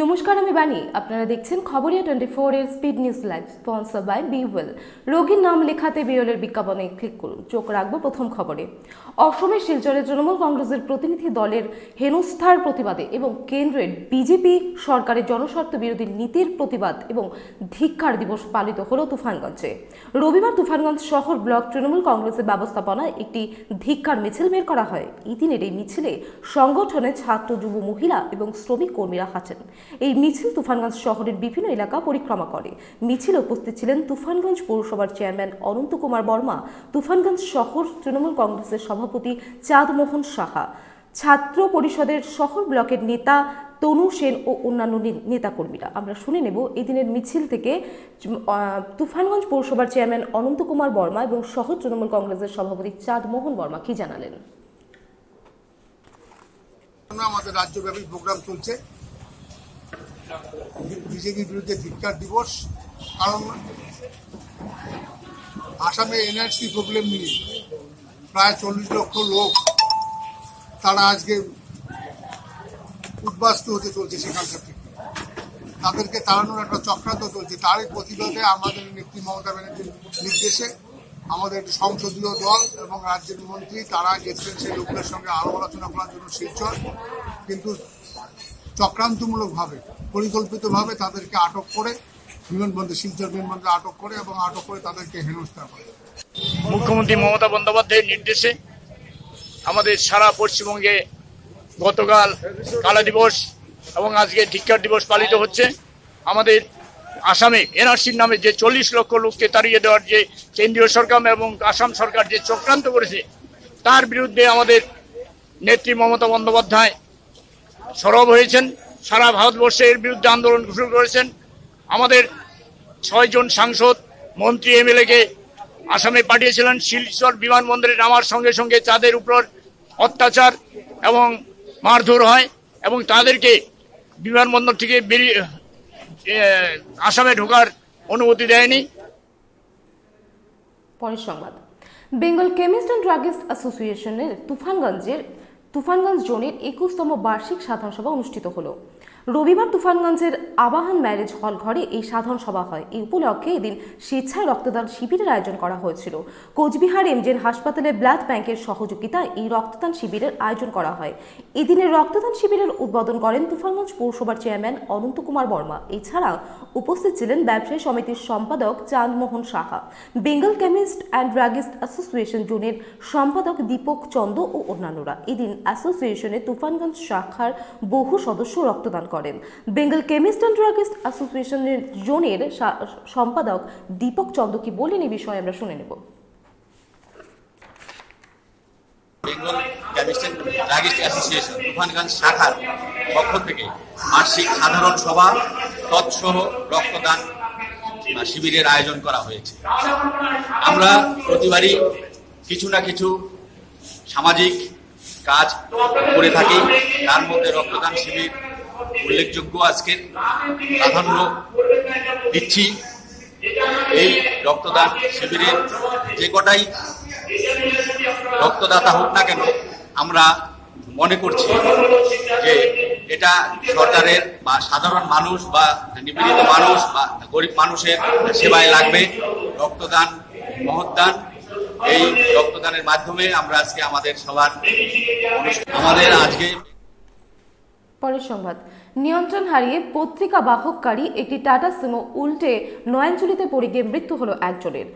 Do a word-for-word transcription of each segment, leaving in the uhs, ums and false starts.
नमस्कार आमी बानी आपनारा देखছেন খবরিয়া টোয়েন্টি ফোর এর speed news live sponsor by bewail রোগীর নাম লেখাতে বিওয়েলের বিজ্ঞাপনে ক্লিক করুন চোখ রাখবো প্রথম খবরে অসমের শিলচরে তৃণমূল কংগ্রেসের প্রতিনিধি দলের হেনস্থার প্রতিবাদে এবং কেন্দ্রের বিজেপি সরকারের জনস্বার্থ বিরোধী নীতির প্রতিবাদ এবং ধিক্কার দিবস পালিত হলো তুফানগঞ্জে রবিবার তুফানগঞ্জ শহর ব্লক তৃণমূল কংগ্রেসের ব্যবস্থাপনায় একটি ধিক্কার মিছিল বের করা হয় এদিনের এই মিছিলে সংগঠনের ছাত্র যুব মহিলা এবং শ্রমিক কর্মীরা হাঁটেন এই মিছিল তুফানগঞ্জ শহরের বিভিন্ন এলাকা পরিক্রমা করে মিছিলে উপস্থিত ছিলেন তুফানগঞ্জ পৌরসভার চেয়ারম্যান অনন্ত কুমার বর্মা তুফানগঞ্জ শহর তৃণমূল কংগ্রেসের সভাপতি চাঁদমোহন সাহা ছাত্র পরিষদের শহর ব্লকের নেতা তনু সেন ও অন্যান্য নেতাকর্মীরা আমরা শুনে নেব এই দিনের মিছিল থেকে তুফানগঞ্জ পৌরসভার চেয়ারম্যান অনন্ত কুমার বর্মা এবং শহর তৃণমূল কংগ্রেসের সভাপতি চাঁদমোহন বর্মা কি জানালেন আমাদের রাজ্যব্যাপী প্রোগ্রাম চলছে বিজেপির বিরুদ্ধে ধিক্কার দিবস কারণ আসামে এনআরসি প্রবলেম নিয়ে প্রায় চল্লিশ লক্ষ লোক তারা আজকে উদ্বাস্ত হতে চলছে সেখানকার থেকে তাদেরকে তাড়ানোর একটা চক্রান্ত চলছে তারই প্রতিবাদে আমাদের নেত্রী মমতা ব্যানার্জির নির্দেশে আমাদের সংসদীয় দল এবং রাজ্যের মন্ত্রী তারা গেছেন সেই লোকদের সঙ্গে আলো আলোচনা করার জন্য শিলচর কিন্তু চক্রান্তমূলকভাবে পরিকল্পিতভাবে তাদেরকে আটক করে বিমানবন্দর শিলচর বিমানবন্দরে আটক করে এবং আটক করে তাদেরকে হেনস্থা করে মুখ্যমন্ত্রী মমতা বন্দ্যোপাধ্যায়ের নির্দেশে আমাদের সারা পশ্চিমবঙ্গে গতকাল কালা দিবস এবং আজকে ধিক্কার দিবস পালিত হচ্ছে আমাদের আসামে এনআরসির নামে যে চল্লিশ লক্ষ লোককে তাড়িয়ে দেওয়ার যে কেন্দ্রীয় সরকার এবং আসাম সরকার যে চক্রান্ত করেছে তার বিরুদ্ধে আমাদের নেত্রী মমতা বন্দ্যোপাধ্যায় সরব হয়েছেন সারা ভারতবর্ষে এর বিরুদ্ধে আন্দোলন ঘোষণা করেছেন আমাদের ছয়জন সাংসদ মন্ত্রী এমএলএকে আসামে পাঠিয়েছিলেন শিলচর বিমানবন্দরে নামার সঙ্গে সঙ্গে তাদের উপর অত্যাচার এবং মারধর হয় এবং তাদেরকে বিমানবন্দর থেকে বেরিয়ে আসামে ঢোকার অনুমতি দেয়নি পরের সংবাদ বেঙ্গল কেমিস্ট অ্যান্ড ড্রাগিস্ট অ্যাসোসিয়েশনের তুফানগঞ্জের তুফানগঞ্জ জোনের একুশতম বার্ষিক সাধারণ সভা অনুষ্ঠিত হলো রবিবার তুফানগঞ্জের আবাহন ম্যারেজ হল ঘরে এই সাধারণ সভা হয় এই উপলক্ষে এদিন স্বেচ্ছায় রক্তদান শিবিরের আয়োজন করা হয়েছিল কোচবিহার এমজেন হাসপাতালে ব্লাড ব্যাংকের সহযোগিতায় এই রক্তদান শিবিরের আয়োজন করা হয় এদিনের রক্তদান শিবিরের উদ্বোধন করেন তুফানগঞ্জ পৌরসভার চেয়ারম্যান অনন্ত কুমার বর্মা এছাড়াও উপস্থিত ছিলেন ব্যবসায়ী সমিতির সম্পাদক Chandmohan Saha Bengal chemist and druggist association জোনের সম্পাদক দীপক চন্দ ও অন্যান্যরা এদিন অ্যাসোসিয়েশনে তুফানগঞ্জ শাখার বহু সদস্য রক্তদান করে বেঙ্গল কেমিস্ট অ্যান্ড ড্রাগিস্ট অ্যাসোসিয়েশনের জোনের সম্পাদক দীপক চন্দ কি বলেন এই বিষয়ে আমরা শুনে নেব Bengal chemist and druggist association Tufanganj শাখার পক্ষ থেকে বার্ষিক সাধারণ সভা তৎসহ রক্তদান শিবিরের আয়োজন করা হয়েছে আমরা প্রতিবারই কিছু না কিছু সামাজিক কাজ করে থাকি তার মধ্যে রক্তদান শিবির উল্লেখযোগ্য আজকের প্রাধান্য দিচ্ছি এই রক্তদান শিবিরের যে কটাই রক্তদাতা হোক না কেন আমরা মনে করছি যে এটা সরকারের বা সাধারণ মানুষ বা নিপীড়িত মানুষ বা গরিব মানুষের সেবায় লাগবে রক্তদান মহৎদান এই রক্তদানের মাধ্যমে আমরা আজকে আমাদের সবার আমাদের আজকে পরের সংবাদ নিয়ন্ত্রণ হারিয়ে পত্রিকা বাহককারী একটি টাটা সুমো উল্টে নয়াঞ্চলিতে পড়ে গিয়ে মৃত্যু হলো একজনের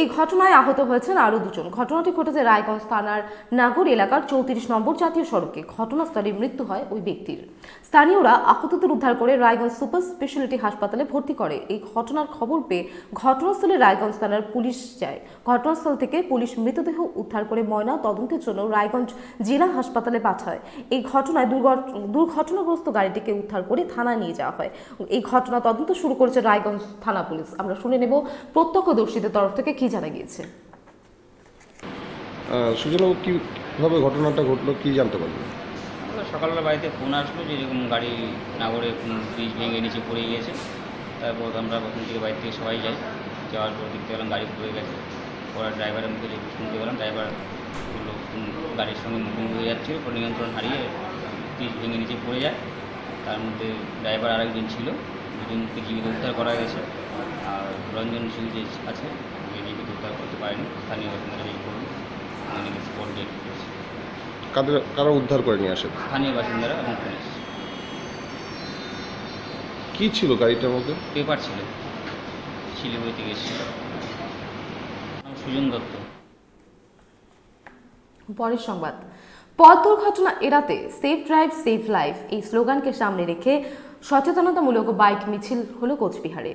এই ঘটনায় আহত হয়েছেন আরও দুজন ঘটনাটি ঘটেছে রায়গঞ্জ থানার নাগর এলাকার চৌত্রিশ নম্বর জাতীয় সড়কে ঘটনাস্থলে মৃত্যু হয় ওই ব্যক্তির স্থানীয়রা আহতদের উদ্ধার করে রায়গঞ্জ সুপার স্পেশালিটি হাসপাতালে ভর্তি করে এই ঘটনার খবর পেয়ে ঘটনাস্থলে রায়গঞ্জ থানার পুলিশ যায় ঘটনাস্থল থেকে পুলিশ মৃতদেহ উদ্ধার করে ময়না তদন্তের জন্য রায়গঞ্জ জেলা হাসপাতালে পাঠায় এই ঘটনায় দুর্ঘটনাগ্রস্ত গাড়িটিকে উদ্ধার করে থানায় নিয়ে যাওয়া হয় এই ঘটনা তদন্ত শুরু করেছে রায়গঞ্জ থানা পুলিশ আমরা শুনে নেব প্রত্যক্ষদর্শীদের তরফ থেকে কি জানা গিয়েছে সুজনবাবু কিভাবে ঘটনাটা ঘটলো কি জানতে পারলেন সকালবেলা বাড়িতে ফোন আসলো যে এরকম গাড়ি নাগরে ব্রিজ ভেঙে নিচে পড়ে গিয়েছে তারপর আমরা প্রথম থেকে বাড়ি থেকে সবাই যাই যাওয়ার পর দেখতে পেলাম গাড়ি পড়ে গেছে পরে ড্রাইভারের মুখে শুনতে পেলাম ড্রাইভার গাড়ির সঙ্গে মুখোমুখি হয়ে যাচ্ছিল নিয়ন্ত্রণ হারিয়ে ব্রিজ ভেঙে নিচে পড়ে যায় তার মধ্যে ড্রাইভার আরেকজন ছিল দুজনকে জীবিত উদ্ধার করা গেছে আর রঞ্জন সিং যে আছে উনি জীবিত উদ্ধার করতে পারেনি স্থানীয় বাসিন্দারা এই করুন উনি স্পট ডেট করেছে কাদের কারা উদ্ধার করে নিয়ে আসে স্থানীয় বাসিন্দারা এবং পুলিশ কি ছিল গাড়িটার মধ্যে পেপার ছিল শিলিগুড়িতে গেছিল নাম সুজন দত্ত পরের সংবাদ পথ दुर्घटना এড়াতে सेफ ड्राइव सेफ लाइफ এই স্লোগানকে সামনে রেখে সচেতনতামূলক বাইক মিছিল হলো কোচবিহারে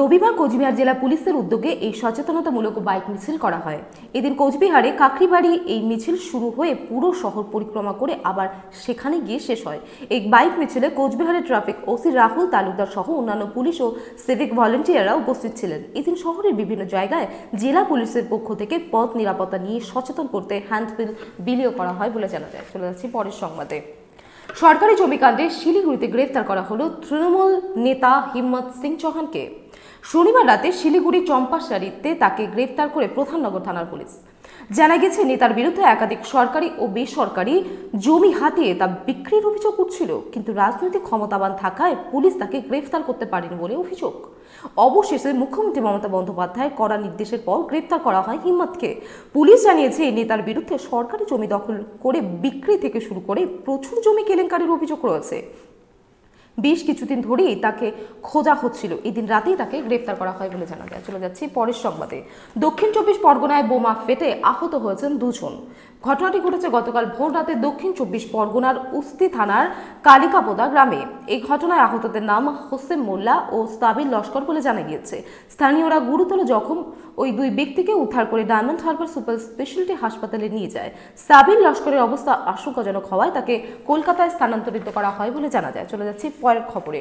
রবিবার কোচবিহার জেলা পুলিশের উদ্যোগে এই সচেতনতামূলক বাইক মিছিল করা হয় এদিন কোচবিহারে কাকরিবাড়ি এই মিছিল শুরু হয়ে পুরো শহর পরিক্রমা করে আবার সেখানে গিয়ে শেষ হয় এই বাইক মিছিলে কোচবিহারের ট্রাফিক ওসি রাহুল তালুকদার সহ অন্যান্য পুলিশ ও সিভিক ভলান্টিয়াররা উপস্থিত ছিলেন এদিন শহরের বিভিন্ন জায়গায় জেলা পুলিশের পক্ষ থেকে পথ নিরাপত্তা নিয়ে সচেতন করতে হ্যান্ডবিল বিলিও করা হয় বলে জানা যায় চলে যাচ্ছি পরের সংবাদে সরকারি জমিকাণ্ডে শিলিগুড়িতে গ্রেফতার করা হলো তৃণমূল নেতা হিম্মত সিং চৌহানকে শনিবার রাতে শিলিগুড়ি চম্পাশারিতে তাকে গ্রেফতার করে প্রধাননগর থানার পুলিশ জানা গেছে নেতার বিরুদ্ধে একাধিক সরকারি ও বেসরকারি জমি হাতিয়ে তা বিক্রির অভিযোগ উঠছিল কিন্তু রাজনৈতিক ক্ষমতাবান থাকায় পুলিশ তাকে গ্রেফতার করতে পারেনি বলে অভিযোগ অবশেষে মুখ্যমন্ত্রী মমতা বন্দ্যোপাধ্যায়ের কড়া নির্দেশের পর গ্রেফতার করা হয় হিম্মতকে পুলিশ জানিয়েছে এই নেতার বিরুদ্ধে সরকারি জমি দখল করে বিক্রি থেকে শুরু করে প্রচুর জমি কেলেঙ্কারির অভিযোগ রয়েছে বেশ কিছুদিন ধরেই তাকে খোঁজা হচ্ছিল এদিন রাতেই তাকে গ্রেফতার করা হয় বলে জানা যায় চলে যাচ্ছি পরের সংবাদে দক্ষিণ চব্বিশ পরগনায় বোমা ফেটে আহত হয়েছেন দুজন ঘটনাটি ঘটেছে গতকাল ভোর রাতে দক্ষিণ চব্বিশ পরগনার উস্তি থানার কালিকাপোদা গ্রামে এই ঘটনায় আহতদের নাম হোসেন মোল্লা ও সাবির লস্কর বলে জানা গিয়েছে স্থানীয়রা গুরুতর জখম ওই দুই ব্যক্তিকে উদ্ধার করে ডায়মন্ড হারবার সুপার স্পেশালিটি হাসপাতালে নিয়ে যায় সাবির লস্করের অবস্থা আশঙ্কাজনক হওয়ায় তাকে কলকাতায় স্থানান্তরিত করা হয় বলে জানা যায় চলে যাচ্ছে পরের খবরে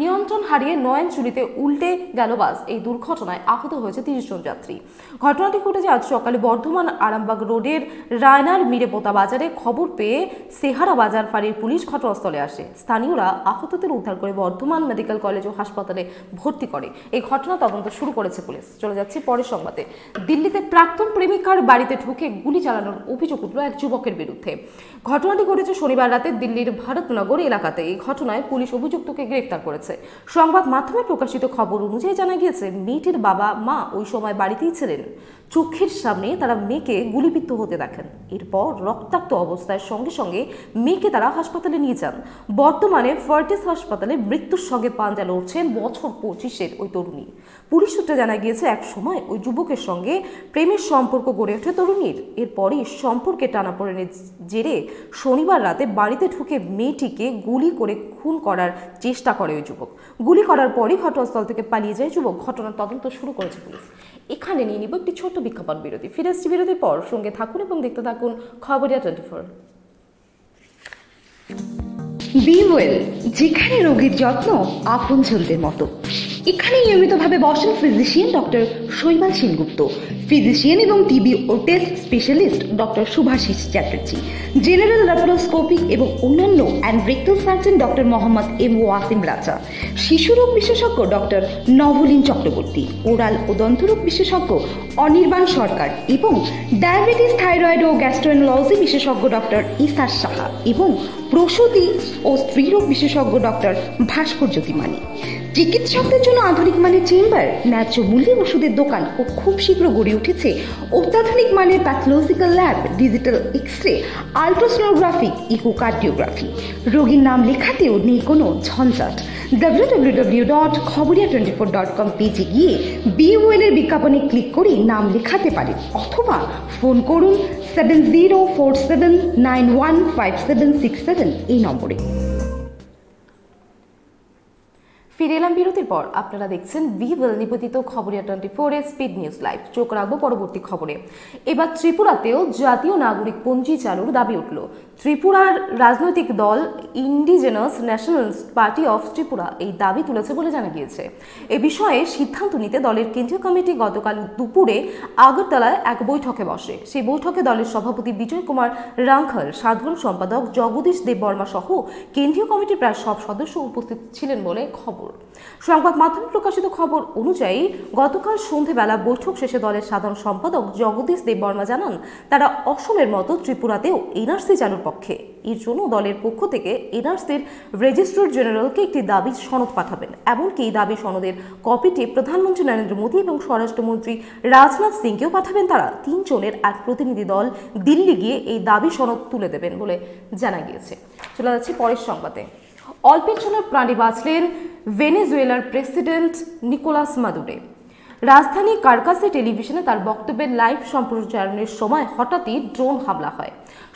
নিয়ন্ত্রণ হারিয়ে নয়নচুরিতে উল্টে গেল বাস এই দুর্ঘটনায় আহত হয়েছে তিরিশ জন যাত্রী ঘটনাটি ঘটেছে আজ সকালে বর্ধমান আরামবাগ রোডের রায়নার মিরেপোতা বাজারে খবর পেয়ে সেহারা বাজার ফাঁড়ির পুলিশ ঘটনাস্থলে আসে স্থানীয়রা আহতদের উদ্ধার করে বর্ধমান মেডিকেল কলেজ ও হাসপাতালে ভর্তি করে এই ঘটনা তদন্ত শুরু করেছে পুলিশ চলে যাচ্ছে পরের সংবাদে দিল্লিতে প্রাক্তন প্রেমিকার বাড়িতে ঢুকে গুলি চালানোর অভিযোগ উঠল এক যুবকের বিরুদ্ধে ঘটনাটি ঘটেছে শনিবার রাতে দিল্লির ভারতনগর এলাকাতে এই ঘটনায় পুলিশ অভিযুক্তকে গ্রেফতার করেছে সংবাদ মাধ্যমে প্রকাশিত খবর অনুযায়ী জানা গিয়েছে মেয়েটির বাবা মা ওই সময় বাড়িতেই ছিলেন চোখের সামনে তারা মেয়েকে গুলিবিদ্ধ হতে দেখেন এরপর রক্তাক্ত অবস্থায় সঙ্গে সঙ্গে মেয়েকে তারা হাসপাতালে নিয়ে যান বর্তমানে ফর্টিস হাসপাতালে মৃত্যুর সঙ্গে পাঞ্জা লড়ছেন বছর পঁচিশের ওই তরুণী পুলিশ সূত্রে জানা গিয়েছে এক সময় ওই যুবকের সঙ্গে প্রেমের সম্পর্ক গড়ে ওঠে তরুণীর এরপরই সম্পর্কে টানাপোড়েনের জেরে শনিবার রাতে বাড়িতে ঢুকে মেয়েটিকে গুলি করে খুন করার চেষ্টা করে ওই যুবক গুলি করার পরই ঘটনাস্থল থেকে পালিয়ে যায় যুবক ঘটনার তদন্ত শুরু করেছে পুলিশ এখানে নিয়ে নিব একটি ছোট্ট বিজ্ঞাপন বিরতি ফিরে আসছি বিরতির পর সঙ্গে থাকুন এবং দেখতে থাকুন খবরিয়া টোয়েন্টি ফোর বিওয়েল যেখানে রোগীর যত্ন আপনজনদের মতো এখানে নিয়মিতভাবে বসেন ফিজিশিয়ান ডক্টর শৈবাল সেনগুপ্ত ফিজিশিয়ান এবং টিবি ও test specialist doctor Subhasis Chatterjee general laparoscopic এবং অন্যান্য and rectal surgeon doctor Mohammad M Wasim Raja শিশুরোগ বিশেষজ্ঞ ডক্টর নভলীন চক্রবর্তী ওরাল ও দন্তরোগ বিশেষজ্ঞ অনির্বাণ সরকার এবং ডায়াবেটিস থাইরয়েড ও গ্যাস্ট্রোএন্টারোলজি বিশেষজ্ঞ ডক্টর ইসার সাহা এবং প্রসূতি ও স্ত্রীরোগ বিশেষজ্ঞ ডক্টর ভাস্কর জ্যোতি মানি চিকিৎসকদের জন্য আধুনিক মানের চেম্বার ন্যায্য মূল্যে ওষুধের দোকান ও খুব শীঘ্র গড়ে উঠেছে অত্যাধুনিক মানের pathological lab digital X ray ultrasonography echocardiography রোগীর নাম লেখাতেও নেই কোনো ঝঞ্ঝাট W W W dot Khabria twenty four dot com পেজে গিয়ে বিওয়েল এর বিজ্ঞাপনে ক্লিক করে নাম লেখাতে পারেন অথবা ফোন করুন seven zero four seven nine one five seven six seven এই নম্বরে ফিরে এলাম বিরতির পর আপনারা দেখছেন বিওয়েল নিবেদিত খবরিয়া টোয়েন্টি ফোর এর স্পিড নিউজ লাইভ চোখ রাখবো পরবর্তী খবরে এবার ত্রিপুরাতেও জাতীয় নাগরিক পঞ্জি চালুর দাবি উঠল ত্রিপুরার রাজনৈতিক দল indigenous nationals party of Tripura এই দাবি তুলেছে বলে জানা গিয়েছে এ বিষয়ে সিদ্ধান্ত নিতে দলের কেন্দ্রীয় কমিটি গতকাল দুপুরে আগরতলায় এক বৈঠকে বসে সেই বৈঠকে দলের সভাপতি বিজয় কুমার রাংখল সাধারণ সম্পাদক জগদীশ দেববর্মা সহ কেন্দ্রীয় কমিটির প্রায় সব সদস্য উপস্থিত ছিলেন বলে খবর সংবাদ মাধ্যমে প্রকাশিত খবর অনুযায়ী গতকাল সন্ধ্যাবেলা বৈঠক শেষে দলের সাধারণ সম্পাদক জগদীশ দেববর্মা জানান তারা অসমের মতো ত্রিপুরাতেও এনআরসি চালুর পক্ষে। এর জন্য দলের পক্ষ থেকে এনআরসির রেজিস্ট্রার জেনারেলকে একটি দাবি সনদ পাঠাবেন। এমনকি এই দাবি সনদের কপিটি প্রধানমন্ত্রী নরেন্দ্র মোদী এবং স্বরাষ্ট্রমন্ত্রী রাজনাথ সিংকেও পাঠাবেন। তারা তিনজনের এক প্রতিনিধি দল দিল্লি গিয়ে এই দাবি সনদ তুলে দেবেন বলে জানা গিয়েছে। চলে যাচ্ছে পরের সংবাদে। অল্পের জন্য প্রাণী বাঁচলেন ভেনেজুয়েলার প্রেসিডেন্ট নিকোলাস মাদুরো। রাজধানী কারকাসে টেলিভিশনে তার বক্তব্যের লাইভ সম্প্রচারণের সময় হঠাৎই ড্রোন হামলা হয়।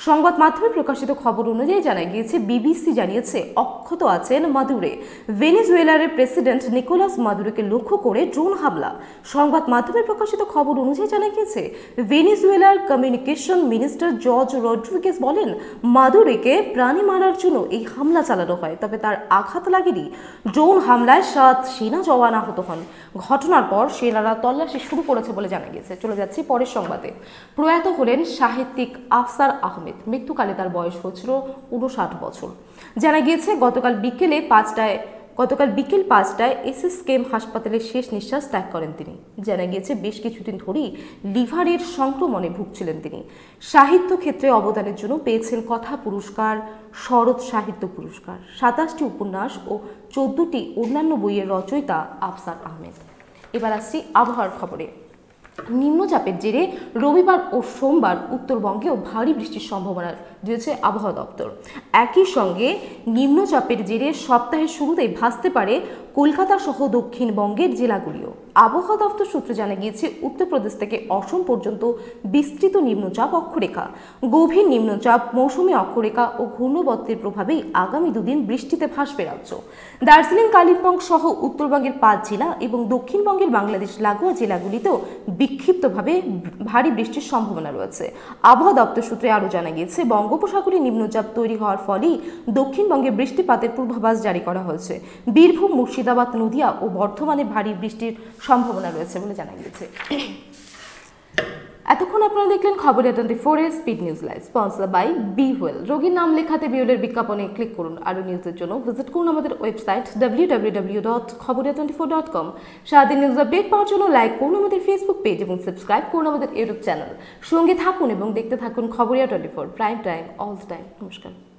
সংবাদ মাধ্যমে প্রকাশিত খবর অনুযায়ী জানা গিয়েছে বিবিসি জানিয়েছে অক্ষত আছেন মাদুরো। ভেনেজুয়েলার প্রেসিডেন্ট নিকোলাস মাদুরোকে লক্ষ্য করে ড্রোন হামলা। সংবাদ মাধ্যমে প্রকাশিত খবর অনুযায়ী জানা গিয়েছে ভেনেজুয়েলার কমিউনিকেশন মিনিস্টার জর্জ রড্রিগেজ বলেন মাদুরোকে প্রাণী মারার জন্য এই হামলা চালানো হয়, তবে তার আঘাত লাগেনি। ড্রোন হামলায় সাত সেনা জওয়ান আহত হন। ঘটনার পর সে তল্লাশি শুরু করেছে বলে জানা গেছে। চলে যাচ্ছি পরের সংবাদে। প্রয়াত হলেন সাহিত্যিক আফসার আহমেদ। মৃত্যুকালে তার বয়স হয়েছিল উনষাট বছর। জানা গিয়েছে গতকাল বিকেলে পাঁচটায় গতকাল বিকেল পাঁচটায় এসএসকেএম হাসপাতালে শেষ নিঃশ্বাস ত্যাগ করেন তিনি। জানা গিয়েছে বেশ কিছুদিন ধরেই লিভারের সংক্রমণে ভুগছিলেন তিনি। সাহিত্য ক্ষেত্রে অবদানের জন্য পেয়েছেন কথা পুরস্কার, শরৎ সাহিত্য পুরস্কার। সাতাশটি উপন্যাস ও চোদ্দটি অন্যান্য বইয়ের রচয়িতা আফসার আহমেদ। এবার আসছি আবহাওয়ার খবরে। নিম্নচাপের জেরে রবিবার ও সোমবার উত্তরবঙ্গেও ভারী বৃষ্টির সম্ভাবনা রয়েছে আবহাওয়া দপ্তর। একই সঙ্গে নিম্নচাপের জেরে সপ্তাহের শুরুতেই ভাসতে পারে কলকাতা সহ দক্ষিণবঙ্গের জেলাগুলিও। আবহাওয়া দপ্তর সূত্রে জানা গিয়েছে উত্তরপ্রদেশ থেকে অসম পর্যন্ত বিস্তৃত নিম্নচাপ অক্ষরেখা, গভীর নিম্নচাপ, মৌসুমী অক্ষরেখা ও ঘূর্ণবর্তের প্রভাবেই আগামী দুদিন বৃষ্টিতে ভাসবে রাজ্য। দার্জিলিং, কালিম্পং সহ উত্তরবঙ্গের পাঁচ জেলা এবং দক্ষিণবঙ্গের বাংলাদেশ লাগোয়া জেলাগুলিতেও বিক্ষিপ্তভাবে ভারী বৃষ্টির সম্ভাবনা রয়েছে। আবহাওয়া দপ্তর সূত্রে আরও জানা গিয়েছে বঙ্গোপসাগরে নিম্নচাপ তৈরি হওয়ার ফলেই দক্ষিণবঙ্গে বৃষ্টিপাতের পূর্বাভাস জারি করা হয়েছে। বীরভূম, মুর্শিদাবাদ, নদিয়া ও বর্ধমানে ভারী বৃষ্টির সম্ভাবনা রয়েছে বলে জানা গিয়েছে। এতক্ষণ আপনারা দেখলেন খবর টোয়েন্টি ফোর এর speed news live, sponsor by bewail. রোগীর নাম লেখাতে বিওয়েলের বিজ্ঞাপনে ক্লিক করুন। আরও নিউজের জন্য ভিজিট করুন আমাদের website W W W dot Khabria twenty four dot com. সারাদিন নিউজ আপডেট পাওয়ার জন্য লাইক করুন আমাদের ফেসবুক পেজ এবং সাবস্ক্রাইব করুন আমাদের ইউটিউব চ্যানেল। সঙ্গে থাকুন এবং দেখতে থাকুন Khabria twenty four prime time all time. নমস্কার।